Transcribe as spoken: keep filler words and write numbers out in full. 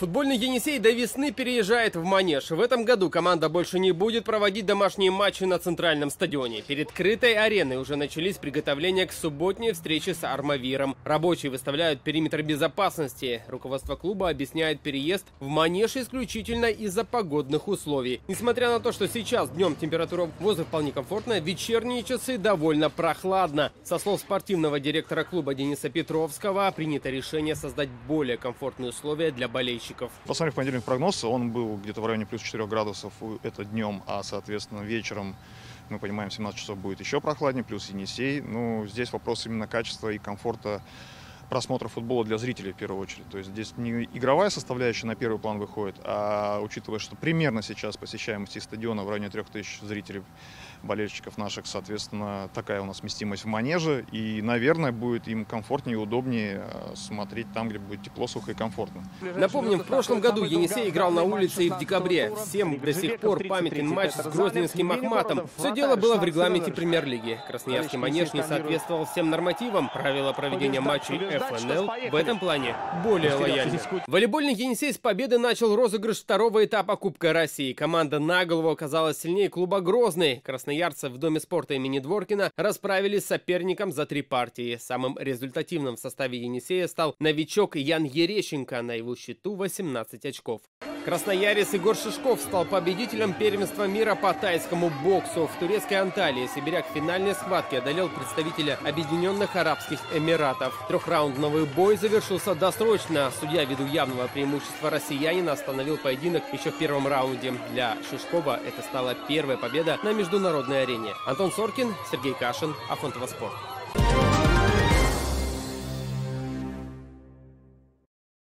Футбольный «Енисей» до весны переезжает в Манеж. В этом году команда больше не будет проводить домашние матчи на центральном стадионе. Перед крытой ареной уже начались приготовления к субботней встрече с Армавиром. Рабочие выставляют периметр безопасности. Руководство клуба объясняет переезд в Манеж исключительно из-за погодных условий. Несмотря на то, что сейчас днем температура воздуха вполне комфортная, в вечерние часы довольно прохладно. Со слов спортивного директора клуба Дениса Петровского, принято решение создать более комфортные условия для болельщиков. Посмотрев понедельник прогноз, он был где-то в районе плюс четырёх градусов, это днем, а соответственно вечером, мы понимаем, семнадцать часов будет еще прохладнее, плюс Енисей. Ну, здесь вопрос именно качества и комфорта просмотра футбола для зрителей в первую очередь. То есть здесь не игровая составляющая на первый план выходит, а учитывая, что примерно сейчас посещаемость стадиона в районе трёх тысяч зрителей, болельщиков наших, соответственно, такая у нас вместимость в Манеже. И, наверное, будет им комфортнее и удобнее смотреть там, где будет тепло, сухо и комфортно. Напомним, в прошлом году Енисей играл на улице и в декабре. Всем до сих пор памятен матч с грозненским Ахматом. Все дело было в регламенте премьер-лиги. Красноярский Манеж не соответствовал всем нормативам. Правила проведения матчей эф эн эл в этом плане более лояльны. Волейбольный Енисей с победы начал розыгрыш второго этапа Кубка России. Команда на голову оказалась сильнее клуба «Грозный». Красноярцы в Доме спорта имени Дворкина расправились с соперником за три партии. Самым результативным в составе Енисея стал новичок Ян Ерещенко. На его счету восемнадцать очков. Красноярец Егор Шишков стал победителем первенства мира по тайскому боксу. В турецкой Анталии сибиряк в финальной схватке одолел представителя Объединенных Арабских Эмиратов. Трехраундовый бой завершился досрочно. Судья ввиду явного преимущества россиянина остановил поединок еще в первом раунде. Для Шишкова это стала первая победа на международной арене. Антон Соркин, Сергей Кашин, Афонтова Спорт.